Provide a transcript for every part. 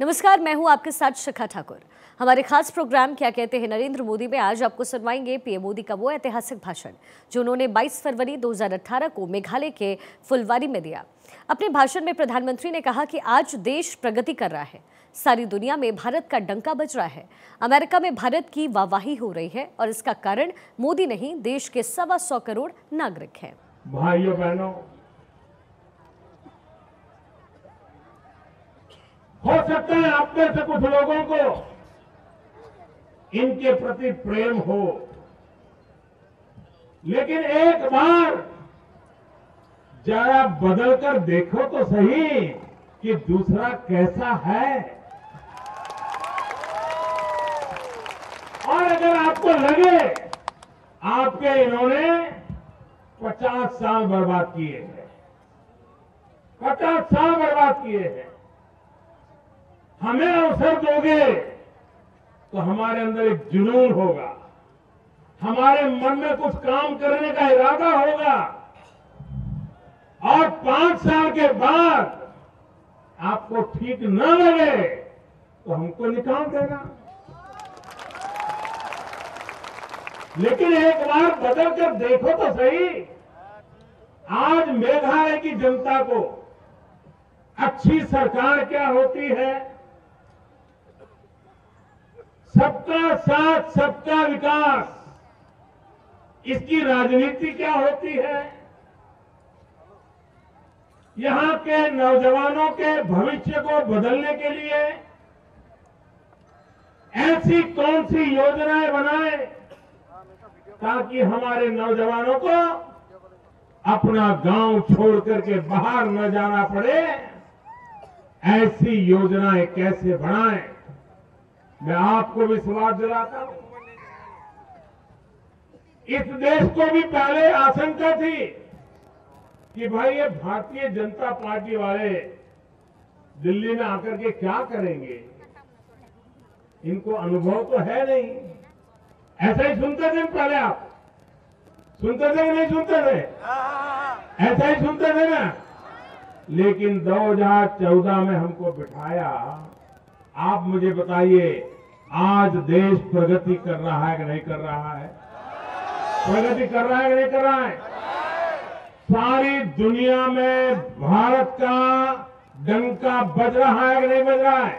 नमस्कार, मैं हूं आपके साथ शिखा ठाकुर। हमारे खास प्रोग्राम क्या कहते हैं नरेंद्र मोदी में आज आपको सुनवाएंगे पीएम मोदी का वो ऐतिहासिक भाषण जो उन्होंने 22 फरवरी 2018 को मेघालय के फुलवारी में दिया। अपने भाषण में प्रधानमंत्री ने कहा कि आज देश प्रगति कर रहा है, सारी दुनिया में भारत का डंका बज रहा है, अमेरिका में भारत की वाहवाही हो रही है और इसका कारण मोदी नहीं, देश के 125 करोड़ नागरिक हैं। भाइयों बहनों, हो सकता है आप में से कुछ लोगों को इनके प्रति प्रेम हो, लेकिन एक बार जरा बदल कर देखो तो सही कि दूसरा कैसा है। और अगर आपको लगे आपके इन्होंने 50 साल बर्बाद किए हैं, 50 साल बर्बाद किए हैं, हमें अवसर दोगे तो हमारे अंदर एक जुनून होगा, हमारे मन में कुछ काम करने का इरादा होगा और 5 साल के बाद आपको ठीक न लगे तो हमको निकाल देना। लेकिन एक बार बदल कर देखो तो सही, आज मेघालय की जनता को अच्छी सरकार क्या होती है, सबका साथ सबका विकास, इसकी राजनीति क्या होती है, यहां के नौजवानों के भविष्य को बदलने के लिए ऐसी कौन सी योजनाएं बनाए ताकि हमारे नौजवानों को अपना गांव छोड़ करके बाहर न जाना पड़े, ऐसी योजनाएं कैसे बनाएं। मैं आपको विश्वास दिलाता हूं, इस देश को भी पहले आशंका थी कि भाई ये भारतीय जनता पार्टी वाले दिल्ली में आकर के क्या करेंगे, इनको अनुभव तो है नहीं। ऐसा ही सुनते थे पहले, आप सुनते थे कि नहीं सुनते थे? ऐसा ही सुनते थे ना। लेकिन 2014 में हमको बिठाया, आप मुझे बताइए आज देश प्रगति कर रहा है कि नहीं कर रहा है? प्रगति कर रहा है कि नहीं कर रहा है? सारी दुनिया में भारत का डंका बज रहा है कि नहीं बज रहा है?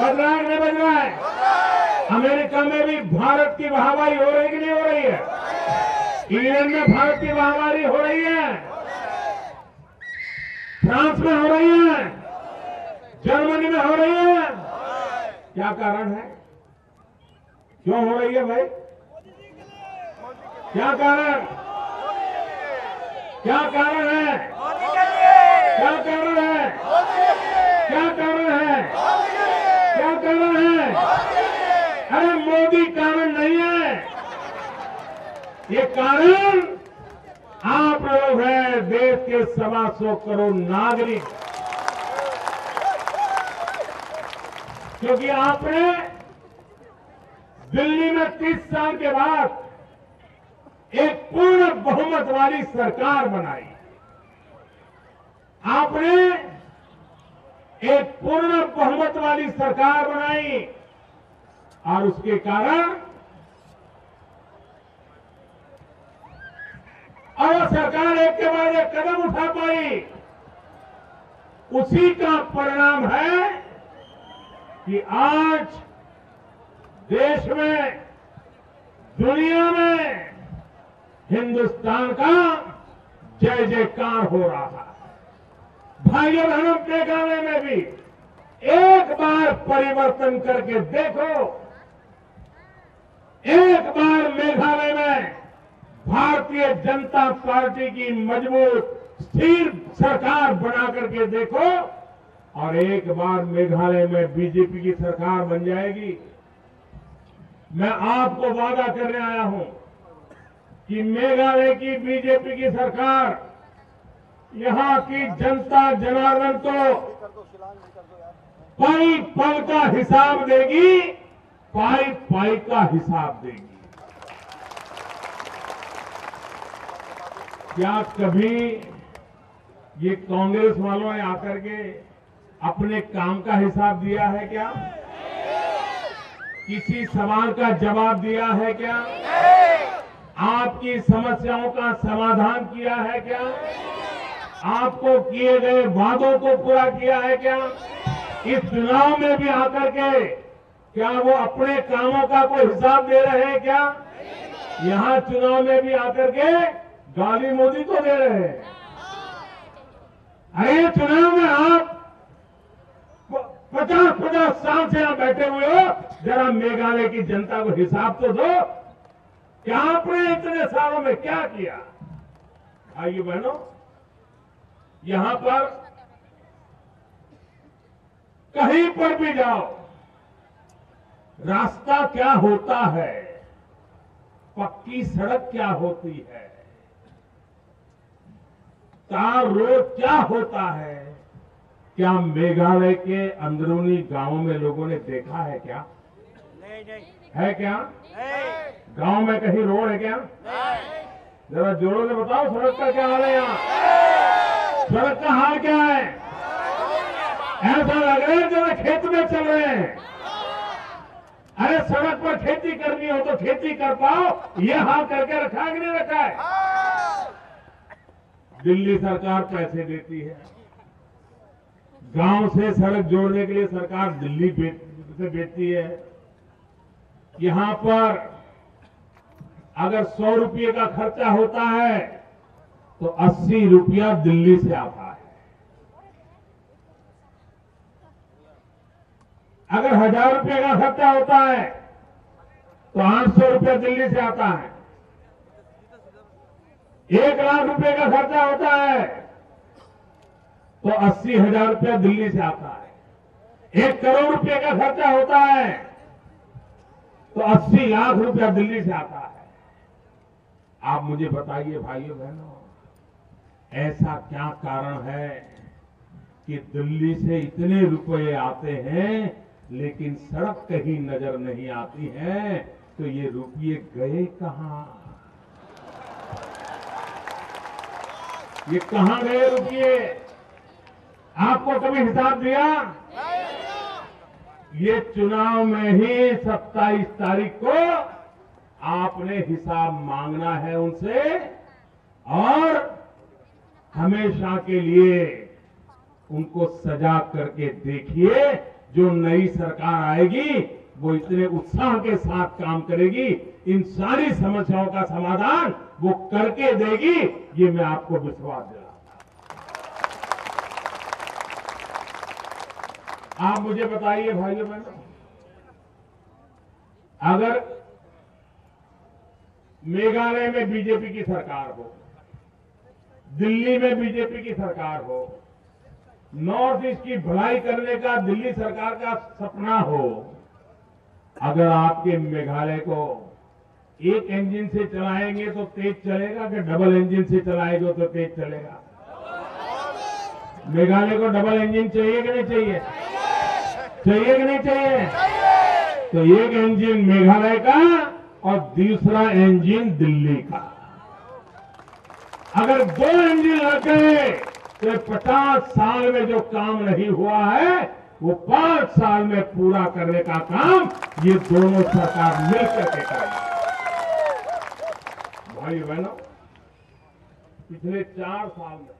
बज रहा है कि नहीं बज रहा है? अमेरिका में भी भारत की वाहवाही हो रही कि नहीं हो रही है? इंग्लैंड में भारत की वाहवाही हो रही है, फ्रांस में हो रही है, जर्मनी में हो रही है। क्या कारण है, क्यों हो रही है भाई? क्या कारण, क्या कारण है, क्या कारण है, क्या कारण है, क्या कारण है? अरे मोदी कारण नहीं है, ये कारण आप लोग हैं, देश के 125 करोड़ नागरिक। क्योंकि आपने दिल्ली में 30 साल के बाद एक पूर्ण बहुमत वाली सरकार बनाई, आपने एक पूर्ण बहुमत वाली सरकार बनाई और उसके कारण, और सरकार एक के बाद एक कदम उठा पाई, उसी का परिणाम है कि आज देश में, दुनिया में हिंदुस्तान का जय जयकार हो रहा है। भाइयों बहनों, मेघालय में भी एक बार परिवर्तन करके देखो, एक बार मेघालय में भारतीय जनता पार्टी की मजबूत स्थिर सरकार बना करके देखो और एक बार मेघालय में बीजेपी की सरकार बन जाएगी। मैं आपको वादा करने आया हूं कि मेघालय की बीजेपी की सरकार यहां की जनता जनार्दन को पल पल का हिसाब देगी, पाई पाई का हिसाब देगी। क्या कभी ये कांग्रेस वालों ने आकर के अपने काम का हिसाब दिया है क्या? किसी सवाल का जवाब दिया है क्या? आपकी समस्याओं का समाधान किया है क्या? आपको किए गए वादों को पूरा किया है क्या? इस चुनाव में भी आकर के क्या वो अपने कामों का कोई हिसाब दे रहे हैं क्या? यहाँ चुनाव में भी आकर के गाली मोदी को दे रहे हैं। अरे चुनाव में आप 50-50 साल से यहाँ बैठे हुए हो, जरा मेघालय की जनता को हिसाब तो दो, क्या आपने इतने सालों में क्या किया? भाइयों बहनों, यहां पर कहीं पर भी जाओ, रास्ता क्या होता है, पक्की सड़क क्या होती है, तार रोड क्या होता है, क्या मेघालय के अंदरूनी गांवों में लोगों ने देखा है क्या? नहीं, नहीं। है क्या? गांव में कहीं रोड है क्या? जरा जोरों से बताओ, सड़क का क्या हाल है यहाँ? सड़क का हाल क्या है? ऐसा लग रहा है जरा खेत में चल रहे हैं। अरे सड़क पर खेती करनी हो तो खेती कर पाओ, ये हाल करके रखा है कि नहीं रखा है? दिल्ली सरकार पैसे देती है, गांव से सड़क जोड़ने के लिए सरकार दिल्ली से बेचती है। यहां पर अगर 100 रुपये का खर्चा होता है तो 80 रुपया दिल्ली से आता है। अगर 1000 रुपये का खर्चा होता है तो 800 रुपया दिल्ली से आता है। 1 लाख रुपये का खर्चा होता है तो 80,000 रुपया दिल्ली से आता है। 1 करोड़ रुपये का खर्चा होता है तो 80 लाख रुपया दिल्ली से आता है। आप मुझे बताइए भाइयों बहनों, ऐसा क्या कारण है कि दिल्ली से इतने रुपए आते हैं लेकिन सड़क कहीं नजर नहीं आती है? तो ये रुपये गए कहाँ? ये कहाँ गए रुपये? आपको कभी हिसाब दिया? ये चुनाव में ही 27 तारीख को आपने हिसाब मांगना है उनसे, और हमेशा के लिए उनको सजा करके देखिए। जो नई सरकार आएगी वो इतने उत्साह के साथ काम करेगी, इन सारी समस्याओं का समाधान वो करके देगी, ये मैं आपको विश्वास दिलाता हूं। आप मुझे बताइए भाइयों बहनों, अगर मेघालय में बीजेपी की सरकार हो, दिल्ली में बीजेपी की सरकार हो, नॉर्थ ईस्ट की भलाई करने का दिल्ली सरकार का सपना हो, अगर आपके मेघालय को 1 इंजन से चलाएंगे तो तेज चलेगा कि डबल इंजन से चलाएंगे तो तेज चलेगा? मेघालय को डबल इंजन चाहिए कि नहीं चाहिए? चाहिए कि नहीं चाहिए? तो 1 इंजन मेघालय का और दूसरा इंजन दिल्ली का। अगर 2 इंजन लग गए तो 50 साल में जो काम नहीं हुआ है वो 5 साल में पूरा करने का काम ये दोनों सरकार मिलकर के करेगी। भाई बहनों, पिछले 4 साल में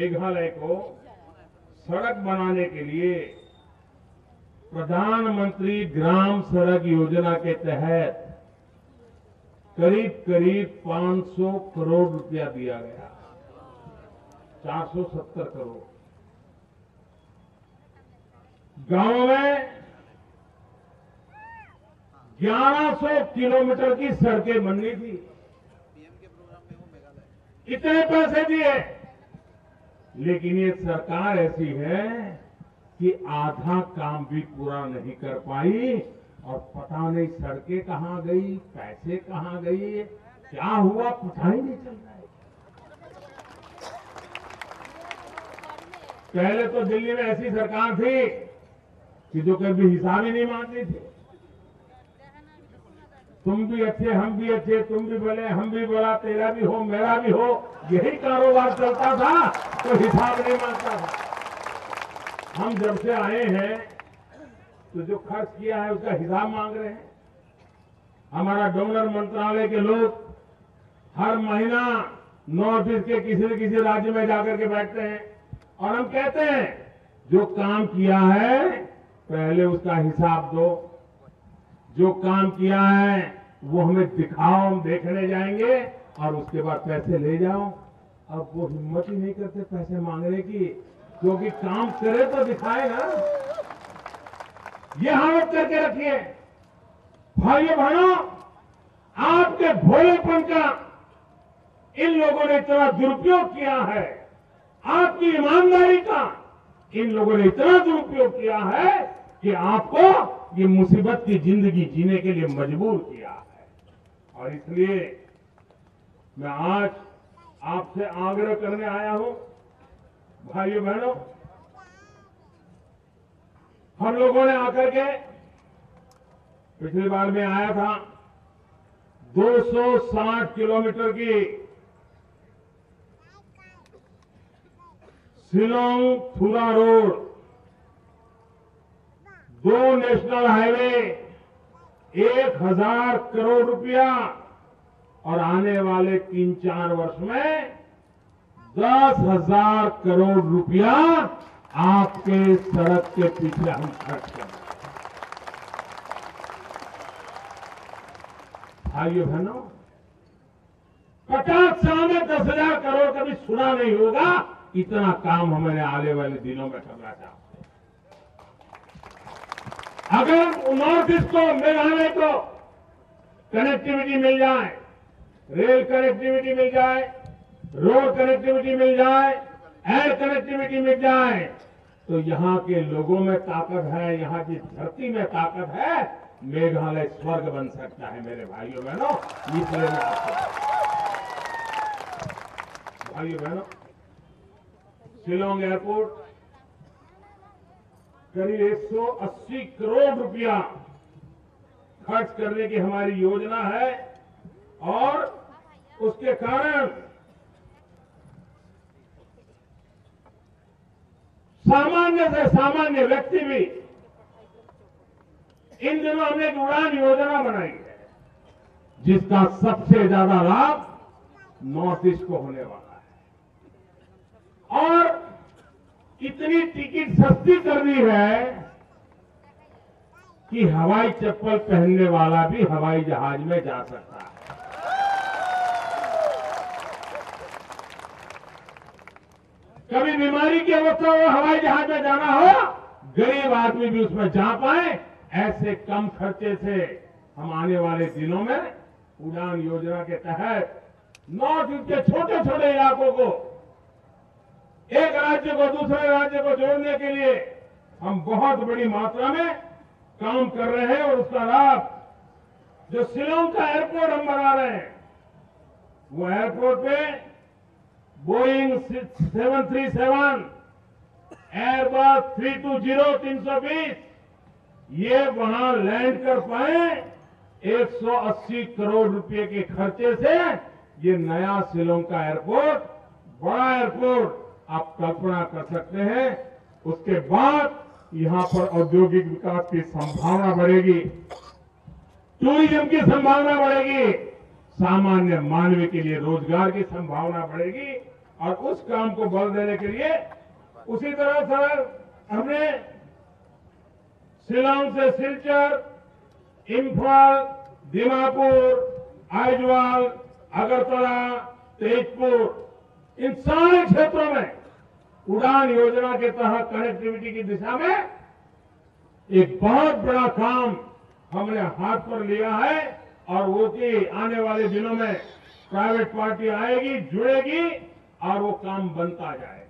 मेघालय को सड़क बनाने के लिए प्रधानमंत्री ग्राम सड़क योजना के तहत करीब 500 करोड़ रुपया दिया गया, 470 करोड़। गांव में 1100 किलोमीटर की सड़कें बननी थी, इतने पैसे दिए, लेकिन ये सरकार ऐसी है कि आधा काम भी पूरा नहीं कर पाई, और पता नहीं सड़कें कहाँ गई, पैसे कहाँ गए, क्या हुआ, पता ही नहीं चल रहा है। पहले तो दिल्ली में ऐसी सरकार थी कि जो कभी हिसाब ही नहीं मानती थी। तुम भी अच्छे, हम भी अच्छे, तुम भी भले, हम भी भला, तेरा भी हो, मेरा भी हो, यही कारोबार चलता था, तो हिसाब नहीं मानता था। हम जब से आए हैं तो जो खर्च किया है उसका हिसाब मांग रहे हैं। हमारा डोनर मंत्रालय के लोग हर महीना नॉर्थ ईस्ट के किसी न किसी राज्य में जाकर के बैठते हैं और हम कहते हैं जो काम किया है पहले उसका हिसाब दो, जो काम किया है वो हमें दिखाओ, हम देखने जाएंगे और उसके बाद पैसे ले जाओ। अब वो हिम्मत ही नहीं करते पैसे मांगने की, क्योंकि काम करे तो दिखाए ना। ये हालत करके रखिए। भाइयों बहनों, आपके भोलेपन का इन लोगों ने इतना दुरुपयोग किया है, आपकी ईमानदारी का इन लोगों ने इतना दुरुपयोग किया है कि आपको ये मुसीबत की जिंदगी जीने के लिए मजबूर किया है। और इसलिए मैं आज आपसे आग्रह करने आया हूं, भाइयों बहनों, हम लोगों ने आकर के पिछली बार में आया था 260 किलोमीटर की शिलांग फुला रोड, 2 नेशनल हाईवे, 1000 करोड़ रुपया और आने वाले 3-4 वर्ष में 10000 करोड़ रुपया आपके सड़क के पीछे हम खर्च करें। भाइयों बहनों, 50 साल में 10000 करोड़ कभी सुना नहीं होगा, इतना काम हमारे आने वाले दिनों में करना चाहते हैं। अगर नॉर्थ ईस्ट को, मेघालय को कनेक्टिविटी मिल जाए, रेल कनेक्टिविटी मिल जाए, रोड कनेक्टिविटी मिल जाए, एयर कनेक्टिविटी मिल जाए, तो यहाँ के लोगों में ताकत है, यहाँ की धरती में ताकत है, मेघालय स्वर्ग बन सकता है मेरे भाइयों बहनों। इसलिए मैं आपको, भाइयों बहनों, शिलांग एयरपोर्ट करीब 180 करोड़ रुपया खर्च करने की हमारी योजना है और उसके कारण सामान्य से सामान्य व्यक्ति भी, इन दिनों हमने एक उड़ान योजना बनाई है जिसका सबसे ज्यादा लाभ नॉर्थ ईस्ट को होने वाला है। और इतनी टिकट सस्ती कर दी है कि हवाई चप्पल पहनने वाला भी हवाई जहाज में जा सकता है। कभी बीमारी की अवस्था हो, हवाई जहाज में जाना हो, गरीब आदमी भी उसमें जा पाए, ऐसे कम खर्चे से हम आने वाले दिनों में उड़ान योजना के तहत नॉर्थ ईस्ट के छोटे छोटे इलाकों को, एक राज्य को दूसरे राज्य को जोड़ने के लिए हम बहुत बड़ी मात्रा में काम कर रहे हैं। और उसका लाभ जो शिलांग का एयरपोर्ट हम बना रहे हैं, वो एयरपोर्ट पे बोइंग 6 737, एयरबस 320 320 ये वहां लैंड कर पाए। 180 करोड़ रुपए के खर्चे से ये नया शिलांग का एयरपोर्ट, बड़ा एयरपोर्ट, आप कल्पना कर सकते हैं। उसके बाद यहां पर औद्योगिक विकास की संभावना बढ़ेगी, टूरिज्म की संभावना बढ़ेगी, सामान्य मानव के लिए रोजगार की संभावना बढ़ेगी। और उस काम को बल देने के लिए उसी तरह सर हमने शिलांग से सिलचर, इम्फाल, दिमापुर, आइजल, अगरतला, तेजपुर, इन सारे क्षेत्रों में उड़ान योजना के तहत कनेक्टिविटी की दिशा में एक बहुत बड़ा काम हमने हाथ पर लिया है। और वो कि आने वाले दिनों में प्राइवेट पार्टी आएगी, जुड़ेगी और वो काम बनता जाएगा।